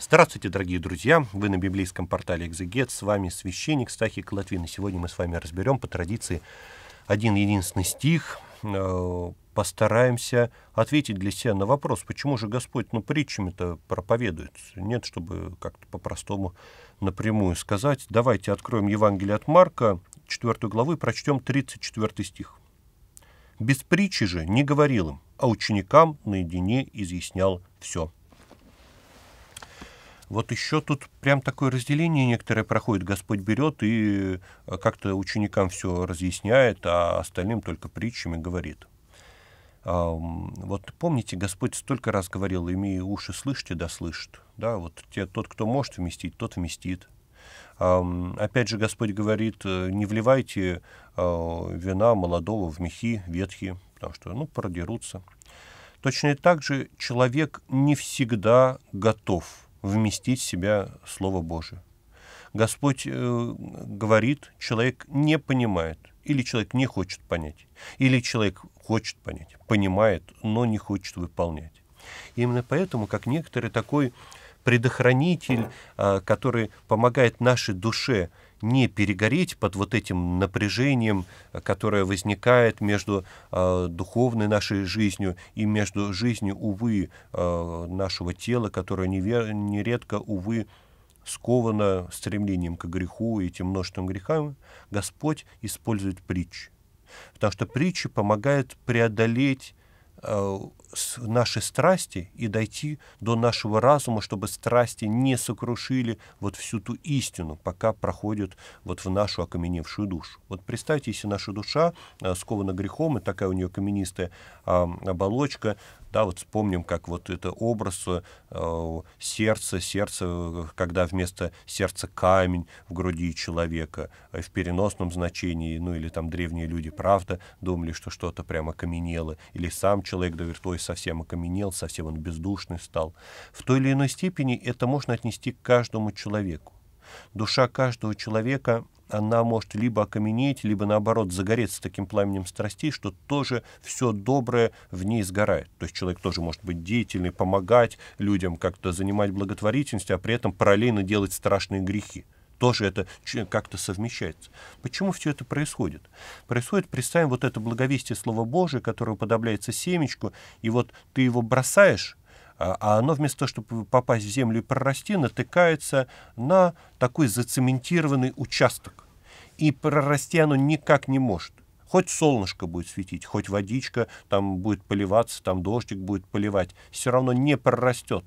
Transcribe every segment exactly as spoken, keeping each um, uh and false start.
Здравствуйте, дорогие друзья! Вы на библейском портале «Экзегет». С вами священник Стахий Колотвин. И сегодня мы с вами разберем по традиции один-единственный стих. Постараемся ответить для себя на вопрос, почему же Господь ну, притчами-то проповедует. Нет, чтобы как-то по-простому напрямую сказать. Давайте откроем Евангелие от Марка, четвёртую главу, и прочтем тридцать четвёртый стих. «Без притчи же не говорил им, а ученикам наедине изъяснял все». Вот еще тут прям такое разделение некоторое проходит. Господь берет и как-то ученикам все разъясняет, а остальным только притчами говорит. Вот помните, Господь столько раз говорил: «Имея уши, слышите, да слышит». Да, вот те, тот, кто может вместить, тот вместит. Опять же, Господь говорит: «Не вливайте вина молодого в мехи ветхие, потому что, ну, продерутся». Точно так же человек не всегда готов вместить в себя Слово Божие. Господь э, говорит, человек не понимает, или человек не хочет понять, или человек хочет понять, понимает, но не хочет выполнять. И именно поэтому, как некоторый такой предохранитель, э, который помогает нашей душе не перегореть под вот этим напряжением, которое возникает между э, духовной нашей жизнью и между жизнью, увы, э, нашего тела, которое невер... нередко, увы, сковано стремлением к греху и этим множеством грехам, Господь использует притчи. Потому что притчи помогают преодолеть э, наши страсти и дойти до нашего разума, чтобы страсти не сокрушили вот всю ту истину, пока проходит вот в нашу окаменевшую душу. Вот представьте, если наша душа э, скована грехом, и такая у нее каменистая э, оболочка, да, вот вспомним, как вот это образ э, сердца, сердце, когда вместо сердца камень в груди человека, э, в переносном значении, ну или там древние люди, правда, думали, что что-то прямо окаменело, или сам человек до вертой совсем окаменел, совсем он бездушный стал. В той или иной степени это можно отнести к каждому человеку. Душа каждого человека, она может либо окаменеть, либо, наоборот, загореться таким пламенем страстей, что тоже все доброе в ней сгорает. То есть человек тоже может быть деятельный, помогать людям, как-то занимать благотворительность, а при этом параллельно делать страшные грехи. Тоже это как-то совмещается. Почему все это происходит? Происходит, представим, вот это благовестие Слова Божие, которое уподобляется семечку, и вот ты его бросаешь, а оно вместо того, чтобы попасть в землю и прорасти, натыкается на такой зацементированный участок. И прорасти оно никак не может. Хоть солнышко будет светить, хоть водичка там будет поливаться, там дождик будет поливать, все равно не прорастет.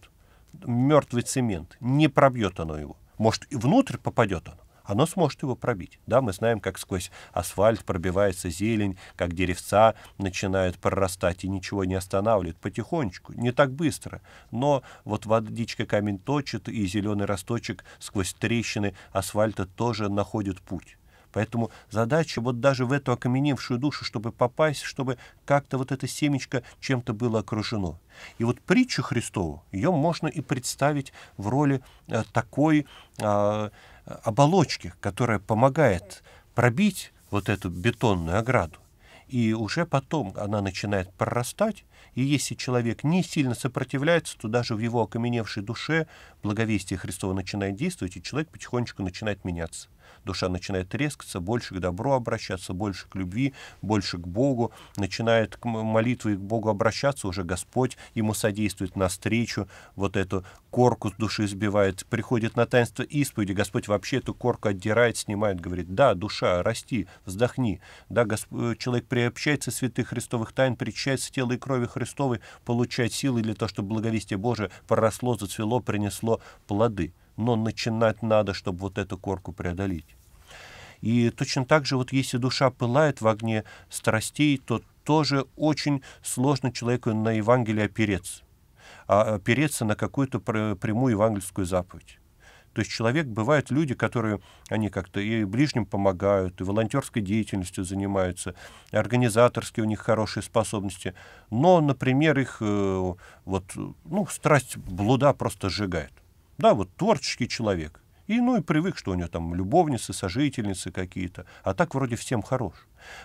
Мертвый цемент, не пробьет оно его. Может, и внутрь попадет оно. Оно сможет его пробить. Да, мы знаем, как сквозь асфальт пробивается зелень, как деревца начинают прорастать, и ничего не останавливает. Потихонечку, не так быстро. Но вот водичка камень точит, и зеленый росточек сквозь трещины асфальта тоже находит путь. Поэтому задача вот даже в эту окаменевшую душу, чтобы попасть, чтобы как-то вот это семечко чем-то было окружено. И вот притчу Христову, ее можно и представить в роли э, такой э, оболочки, которая помогает пробить вот эту бетонную ограду. И уже потом она начинает прорастать, и если человек не сильно сопротивляется, то даже в его окаменевшей душе благовестие Христово начинает действовать, и человек потихонечку начинает меняться. Душа начинает трескаться, больше к добру обращаться, больше к любви, больше к Богу, начинает к молитве и к Богу обращаться, уже Господь ему содействует навстречу, вот эту корку с души сбивает, приходит на таинство исповеди, Господь вообще эту корку отдирает, снимает, говорит: да, душа, расти, вздохни. Да, Господь, человек приобщается святых Христовых тайн, причащается тела и крови Христовой, получает силы для того, чтобы благовестие Божие проросло, зацвело, принесло плоды. Но начинать надо, чтобы вот эту корку преодолеть. И точно так же, вот если душа пылает в огне страстей, то тоже очень сложно человеку на Евангелие опереться, опереться на какую-то прямую евангельскую заповедь. То есть человек, бывают люди, которые, они как-то и ближним помогают, и волонтерской деятельностью занимаются, и организаторские у них хорошие способности, но, например, их вот, ну, страсть блуда просто сжигает. Да, вот творческий человек, И, ну, и привык, что у него там любовницы, сожительницы какие-то, а так вроде всем хорош.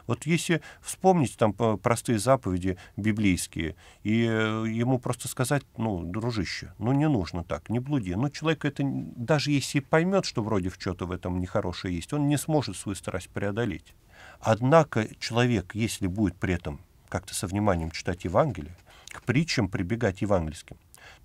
Вот если вспомнить там простые заповеди библейские, и ему просто сказать, ну, дружище, ну, не нужно так, не блуди. Ну, человек это, даже если поймет, что вроде что-то в этом нехорошее есть, он не сможет свою страсть преодолеть. Однако человек, если будет при этом как-то со вниманием читать Евангелие, к притчам прибегать евангельским,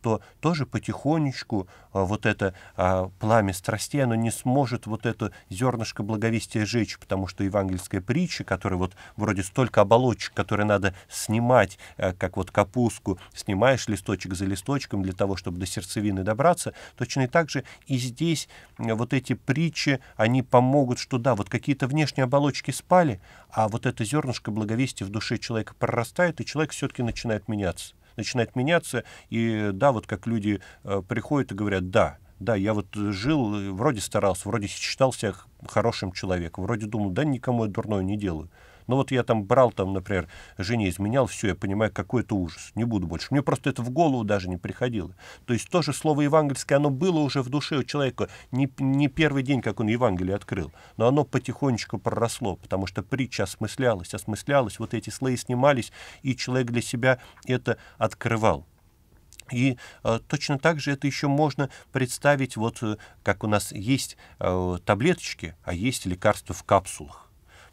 то тоже потихонечку а, вот это а, пламя страстей, оно не сможет вот это зернышко благовестия жечь, потому что евангельская притча, которая вот вроде столько оболочек, которые надо снимать, а, как вот капустку, снимаешь листочек за листочком для того, чтобы до сердцевины добраться, точно и так же и здесь а, вот эти притчи, они помогут, что да, вот какие-то внешние оболочки спали, а вот это зернышко благовестия в душе человека прорастает, и человек все-таки начинает меняться. начинает меняться, и да, вот как люди э, приходят и говорят, да, да, я вот жил, вроде старался, вроде считал себя хорошим человеком, вроде думал, да, никому я дурное не делаю. Но вот я там брал, там, например, жене изменял, все, я понимаю, какой это ужас, не буду больше. Мне просто это в голову даже не приходило. То есть тоже слово евангельское, оно было уже в душе у человека, не, не первый день, как он Евангелие открыл, но оно потихонечку проросло, потому что притча осмыслялась, осмыслялась, вот эти слои снимались, и человек для себя это открывал. И э, точно так же это еще можно представить, вот э, как у нас есть э, таблеточки, а есть лекарства в капсулах.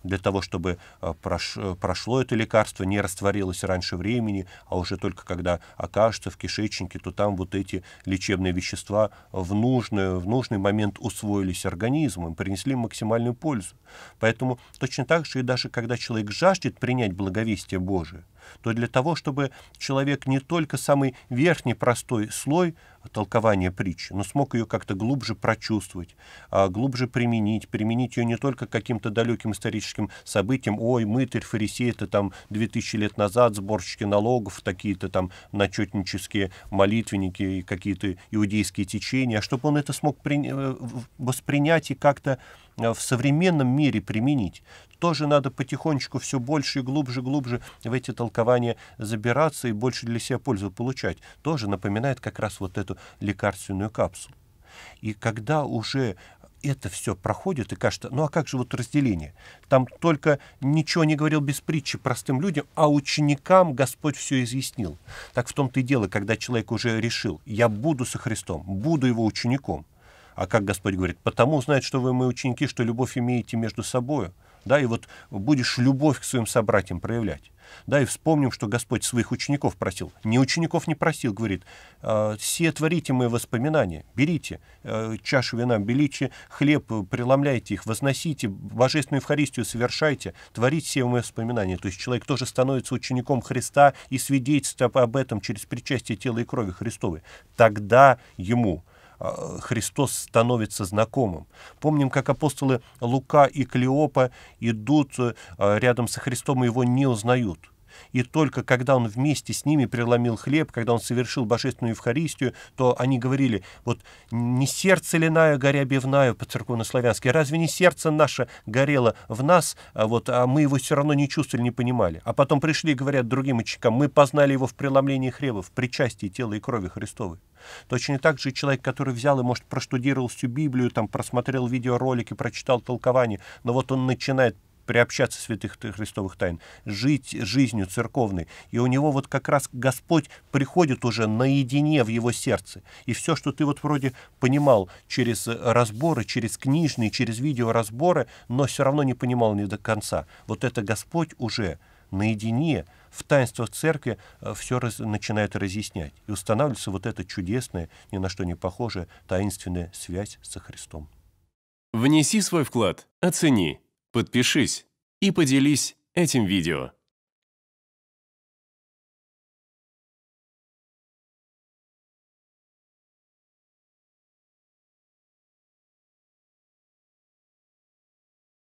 Для того, чтобы прошло это лекарство, не растворилось раньше времени, а уже только когда окажется в кишечнике, то там вот эти лечебные вещества в нужный, в нужный момент усвоились организмом, принесли максимальную пользу. Поэтому точно так же и даже когда человек жаждет принять благовестие Божие, то для того, чтобы человек не только самый верхний простой слой толкования притчи, но смог ее как-то глубже прочувствовать, глубже применить, применить ее не только к каким-то далеким историческим событиям, ой, мытарь, фарисей, это там две тысячи лет назад, сборщики налогов, такие-то там начетнические молитвенники и какие-то иудейские течения, а чтобы он это смог воспринять и как-то в современном мире применить. Тоже надо потихонечку все больше и глубже, глубже в эти толкования забираться и больше для себя пользу получать. Тоже напоминает как раз вот эту лекарственную капсулу. И когда уже это все проходит, и кажется, ну а как же вот разделение? Там только ничего не говорил без притчи простым людям, а ученикам Господь все изъяснил. Так в том-то и дело, когда человек уже решил, я буду со Христом, буду его учеником. А как Господь говорит, потому знает, что вы мои ученики, что любовь имеете между собою. Да, и вот будешь любовь к своим собратьям проявлять. Да, и вспомним, что Господь своих учеников просил. Не учеников не просил, говорит, «Се творите мои воспоминания, берите чашу вина, берите хлеб, преломляйте их, возносите, божественную Евхаристию совершайте, творите все мои воспоминания». То есть человек тоже становится учеником Христа и свидетельствует об этом через причастие тела и крови Христовой. Тогда ему Христос становится знакомым. Помним, как апостолы Лука и Клеопа идут рядом со Христом и его не узнают. И только когда он вместе с ними преломил хлеб, когда он совершил божественную Евхаристию, то они говорили, вот не сердце ли наше, горя бивнаю, по-церковнославянски, разве не сердце наше горело в нас, вот, а мы его все равно не чувствовали, не понимали. А потом пришли и говорят другим ученикам, мы познали его в преломлении хлеба, в причастии тела и крови Христовой. Точно так же человек, который взял и, может, проштудировал всю Библию, там, просмотрел видеоролики, прочитал толкование, но вот он начинает приобщаться святых Христовых тайн, жить жизнью церковной. И у него вот как раз Господь приходит уже наедине в его сердце. И все, что ты вот вроде понимал через разборы, через книжные, через видеоразборы, но все равно не понимал не до конца. Вот это Господь уже наедине в таинствах церкви все раз, начинает разъяснять. И устанавливается вот эта чудесная, ни на что не похожая, таинственная связь со Христом. Внеси свой вклад, оцени, подпишись и поделись этим видео.